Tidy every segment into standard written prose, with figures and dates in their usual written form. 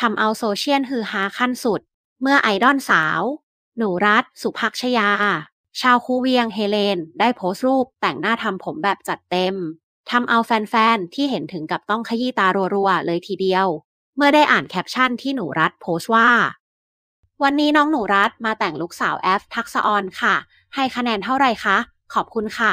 ทำเอาโซเชียลฮือฮาขั้นสุดเมื่อไอดอลสาวหนูรัตน์ สุภักชยาชาวคูเวียงเฮเลนได้โพสต์รูปแต่งหน้าทำผมแบบจัดเต็มทำเอาแฟนๆที่เห็นถึงกับต้องขยี้ตารัวๆเลยทีเดียวเมื่อได้อ่านแคปชั่นที่หนูรัตน์โพสต์ว่าวันนี้น้องหนูรัตน์มาแต่งลุคสาวแอฟทักษอรค่ะให้คะแนนเท่าไหร่คะขอบคุณค่ะ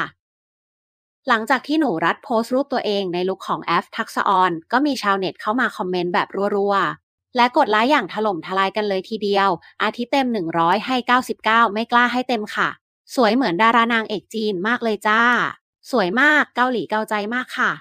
หลังจากที่หนูรัตน์โพสต์รูปตัวเองในลุคของแอฟทักษอรก็มีชาวเน็ตเข้ามาคอมเมนต์แบบรัวๆและกดไลค์อย่างถล่มทลายกันเลยทีเดียวอาทิเต็ม100ให้99ไม่กล้าให้เต็มค่ะสวยเหมือนดารานางเอกจีนมากเลยจ้าสวยมากเกาหลีเกาใจมากค่ะ